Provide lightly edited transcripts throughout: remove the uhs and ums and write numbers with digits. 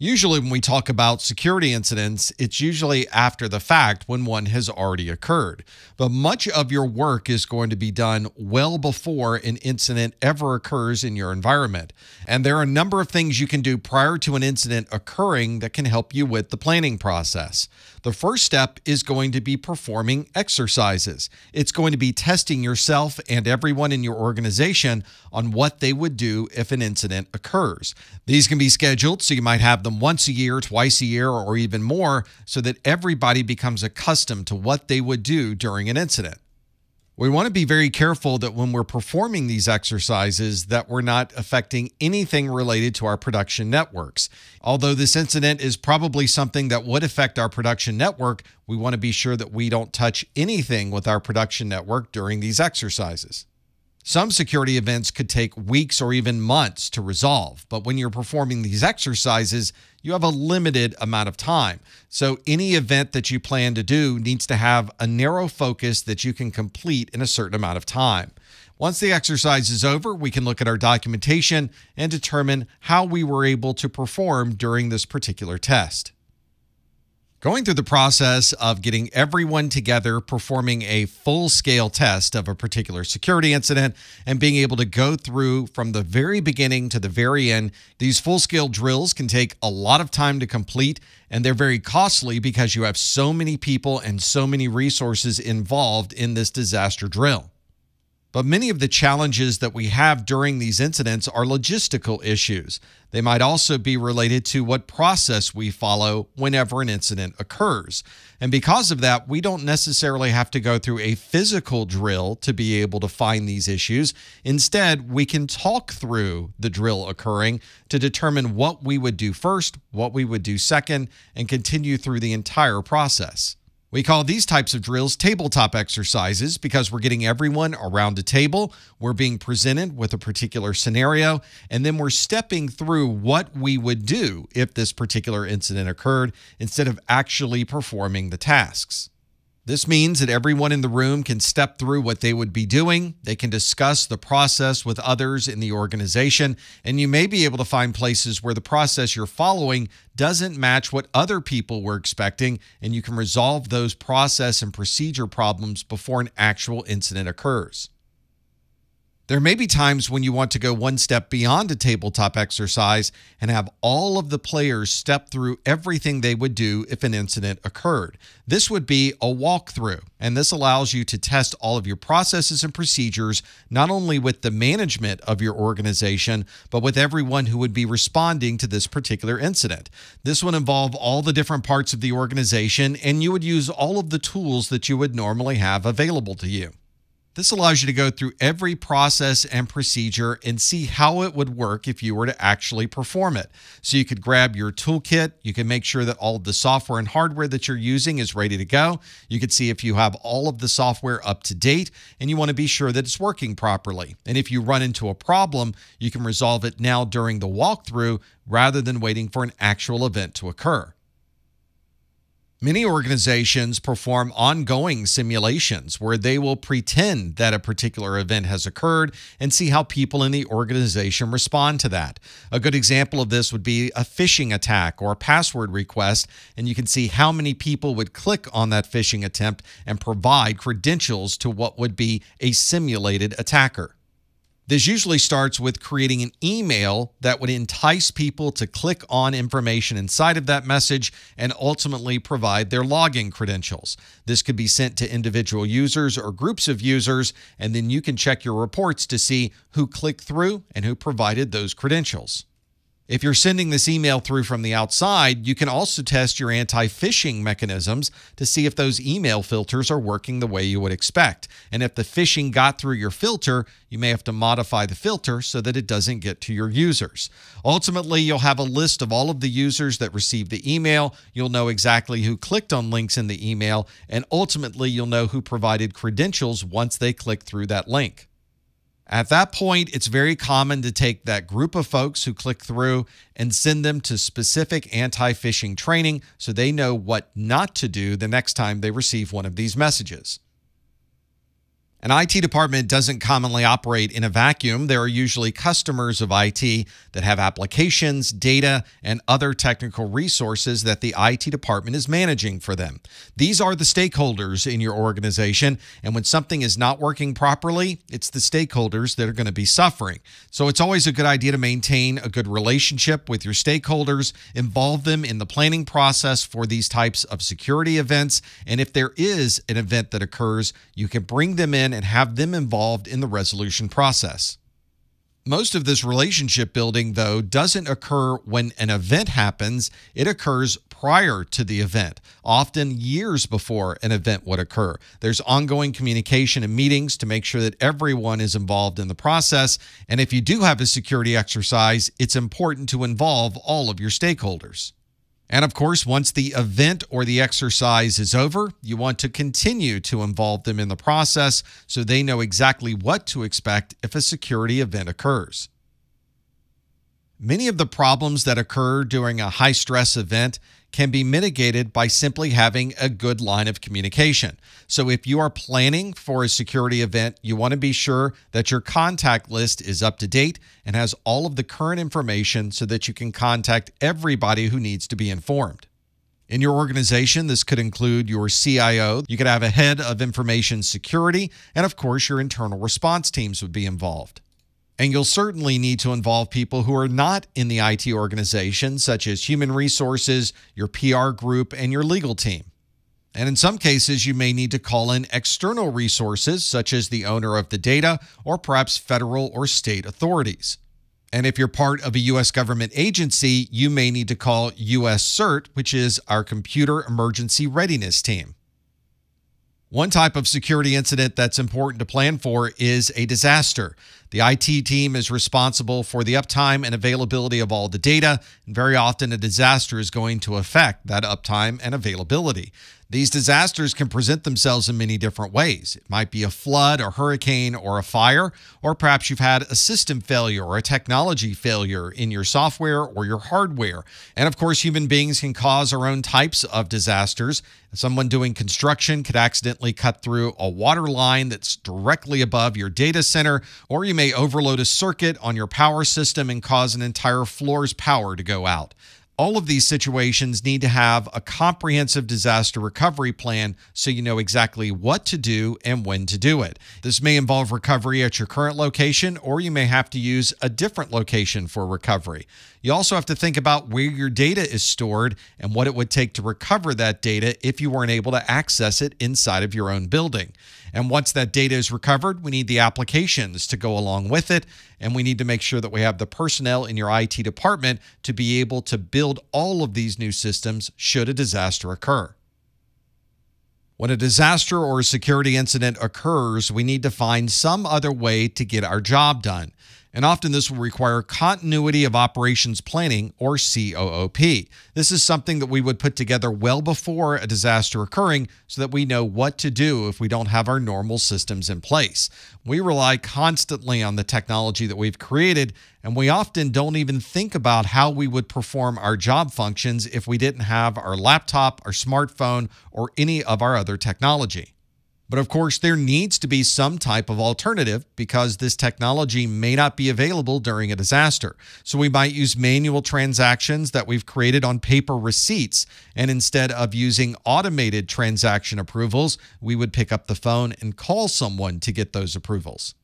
Usually when we talk about security incidents, it's usually after the fact when one has already occurred. But much of your work is going to be done well before an incident ever occurs in your environment. And there are a number of things you can do prior to an incident occurring that can help you with the planning process. The first step is going to be performing exercises. It's going to be testing yourself and everyone in your organization on what they would do if an incident occurs. These can be scheduled, so you might have them once a year, twice a year, or even more, so that everybody becomes accustomed to what they would do during an incident. We want to be very careful that when we're performing these exercises that we're not affecting anything related to our production networks. Although this incident is probably something that would affect our production network, we want to be sure that we don't touch anything with our production network during these exercises. Some security events could take weeks or even months to resolve, but when you're performing these exercises, you have a limited amount of time. So any event that you plan to do needs to have a narrow focus that you can complete in a certain amount of time. Once the exercise is over, we can look at our documentation and determine how we were able to perform during this particular test. Going through the process of getting everyone together, performing a full-scale test of a particular security incident, and being able to go through from the very beginning to the very end. These full-scale drills can take a lot of time to complete, and they're very costly because you have so many people and so many resources involved in this disaster drill. But many of the challenges that we have during these incidents are logistical issues. They might also be related to what process we follow whenever an incident occurs. And because of that, we don't necessarily have to go through a physical drill to be able to find these issues. Instead, we can talk through the drill occurring to determine what we would do first, what we would do second, and continue through the entire process. We call these types of drills tabletop exercises because we're getting everyone around a table, we're being presented with a particular scenario, and then we're stepping through what we would do if this particular incident occurred instead of actually performing the tasks. This means that everyone in the room can step through what they would be doing. They can discuss the process with others in the organization, and you may be able to find places where the process you're following doesn't match what other people were expecting, and you can resolve those process and procedure problems before an actual incident occurs. There may be times when you want to go one step beyond a tabletop exercise and have all of the players step through everything they would do if an incident occurred. This would be a walkthrough, and this allows you to test all of your processes and procedures, not only with the management of your organization, but with everyone who would be responding to this particular incident. This would involve all the different parts of the organization, and you would use all of the tools that you would normally have available to you. This allows you to go through every process and procedure and see how it would work if you were to actually perform it. So you could grab your toolkit, you can make sure that all of the software and hardware that you're using is ready to go. You could see if you have all of the software up to date, and you want to be sure that it's working properly. And if you run into a problem, you can resolve it now during the walkthrough rather than waiting for an actual event to occur. Many organizations perform ongoing simulations where they will pretend that a particular event has occurred and see how people in the organization respond to that. A good example of this would be a phishing attack or a password request, and you can see how many people would click on that phishing attempt and provide credentials to what would be a simulated attacker. This usually starts with creating an email that would entice people to click on information inside of that message and ultimately provide their login credentials. This could be sent to individual users or groups of users, and then you can check your reports to see who clicked through and who provided those credentials. If you're sending this email through from the outside, you can also test your anti-phishing mechanisms to see if those email filters are working the way you would expect. And if the phishing got through your filter, you may have to modify the filter so that it doesn't get to your users. Ultimately, you'll have a list of all of the users that received the email. You'll know exactly who clicked on links in the email, and ultimately you'll know who provided credentials once they clicked through that link. At that point, it's very common to take that group of folks who click through and send them to specific anti-phishing training so they know what not to do the next time they receive one of these messages. An IT department doesn't commonly operate in a vacuum. There are usually customers of IT that have applications, data, and other technical resources that the IT department is managing for them. These are the stakeholders in your organization, and when something is not working properly, it's the stakeholders that are going to be suffering. So it's always a good idea to maintain a good relationship with your stakeholders, involve them in the planning process for these types of security events, and if there is an event that occurs, you can bring them in and have them involved in the resolution process. Most of this relationship building, though, doesn't occur when an event happens. It occurs prior to the event, often years before an event would occur. There's ongoing communication and meetings to make sure that everyone is involved in the process. And if you do have a security exercise, it's important to involve all of your stakeholders. And of course, once the event or the exercise is over, you want to continue to involve them in the process so they know exactly what to expect if a security event occurs. Many of the problems that occur during a high-stress event can be mitigated by simply having a good line of communication. So if you are planning for a security event, you want to be sure that your contact list is up to date and has all of the current information so that you can contact everybody who needs to be informed. In your organization, this could include your CIO. You could have a head of information security, and of course, your internal response teams would be involved. And you'll certainly need to involve people who are not in the IT organization, such as human resources, your PR group, and your legal team. And in some cases, you may need to call in external resources, such as the owner of the data, or perhaps federal or state authorities. And if you're part of a U.S. government agency, you may need to call U.S. CERT, which is our Computer Emergency Readiness Team. One type of security incident that's important to plan for is a disaster. The IT team is responsible for the uptime and availability of all the data, and very often a disaster is going to affect that uptime and availability. These disasters can present themselves in many different ways. It might be a flood, a hurricane, or a fire, or perhaps you've had a system failure or a technology failure in your software or your hardware. And of course, human beings can cause our own types of disasters. Someone doing construction could accidentally cut through a water line that's directly above your data center, or you may overload a circuit on your power system and cause an entire floor's power to go out. All of these situations need to have a comprehensive disaster recovery plan so you know exactly what to do and when to do it. This may involve recovery at your current location, or you may have to use a different location for recovery. You also have to think about where your data is stored and what it would take to recover that data if you weren't able to access it inside of your own building. And once that data is recovered, we need the applications to go along with it, and we need to make sure that we have the personnel in your IT department to be able to build all of these new systems should a disaster occur. When a disaster or a security incident occurs, we need to find some other way to get our job done. And often this will require continuity of operations planning, or COOP. This is something that we would put together well before a disaster occurring so that we know what to do if we don't have our normal systems in place. We rely constantly on the technology that we've created, and we often don't even think about how we would perform our job functions if we didn't have our laptop, our smartphone, or any of our other technology. But of course, there needs to be some type of alternative because this technology may not be available during a disaster. So we might use manual transactions that we've created on paper receipts. And instead of using automated transaction approvals, we would pick up the phone and call someone to get those approvals.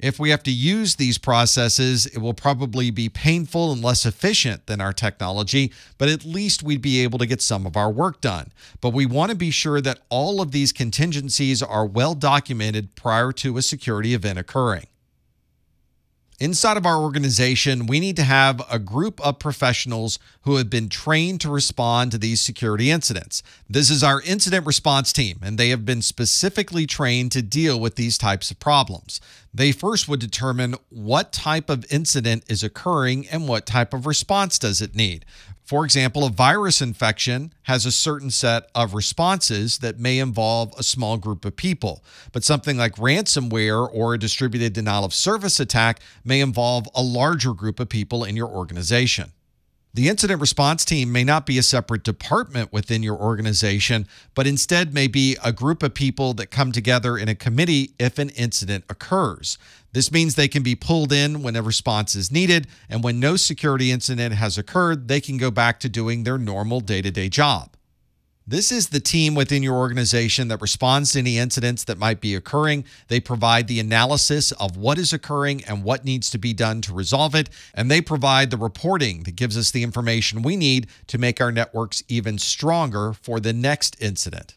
If we have to use these processes, it will probably be painful and less efficient than our technology, but at least we'd be able to get some of our work done. But we want to be sure that all of these contingencies are well documented prior to a security event occurring. Inside of our organization, we need to have a group of professionals who have been trained to respond to these security incidents. This is our incident response team, and they have been specifically trained to deal with these types of problems. They first would determine what type of incident is occurring and what type of response does it need. For example, a virus infection has a certain set of responses that may involve a small group of people, but something like ransomware or a distributed denial of service attack may involve a larger group of people in your organization. The incident response team may not be a separate department within your organization, but instead may be a group of people that come together in a committee if an incident occurs. This means they can be pulled in when a response is needed, and when no security incident has occurred, they can go back to doing their normal day-to-day job. This is the team within your organization that responds to any incidents that might be occurring. They provide the analysis of what is occurring and what needs to be done to resolve it. And they provide the reporting that gives us the information we need to make our networks even stronger for the next incident.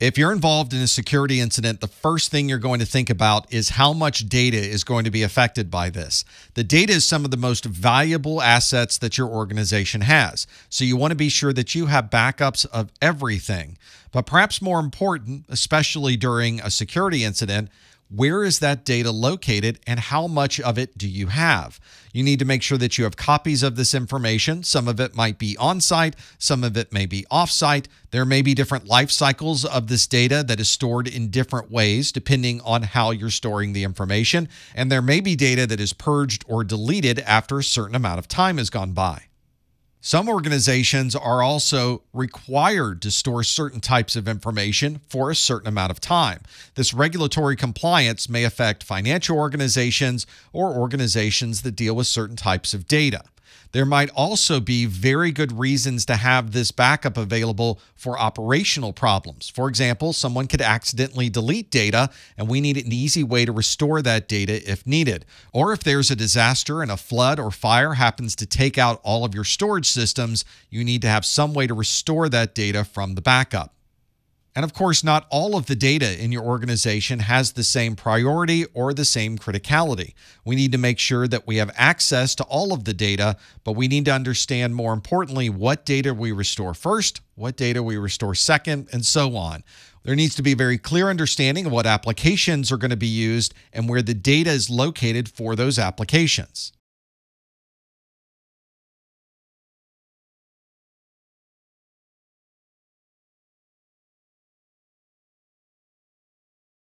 If you're involved in a security incident, the first thing you're going to think about is how much data is going to be affected by this. The data is some of the most valuable assets that your organization has, so you want to be sure that you have backups of everything. But perhaps more important, especially during a security incident, where is that data located and how much of it do you have? You need to make sure that you have copies of this information. Some of it might be on-site, some of it may be off-site. There may be different life cycles of this data that is stored in different ways depending on how you're storing the information. And there may be data that is purged or deleted after a certain amount of time has gone by. Some organizations are also required to store certain types of information for a certain amount of time. This regulatory compliance may affect financial organizations or organizations that deal with certain types of data. There might also be very good reasons to have this backup available for operational problems. For example, someone could accidentally delete data, and we need an easy way to restore that data if needed. Or if there's a disaster and a flood or fire happens to take out all of your storage systems, you need to have some way to restore that data from the backup. And of course, not all of the data in your organization has the same priority or the same criticality. We need to make sure that we have access to all of the data, but we need to understand, more importantly, what data we restore first, what data we restore second, and so on. There needs to be a very clear understanding of what applications are going to be used and where the data is located for those applications.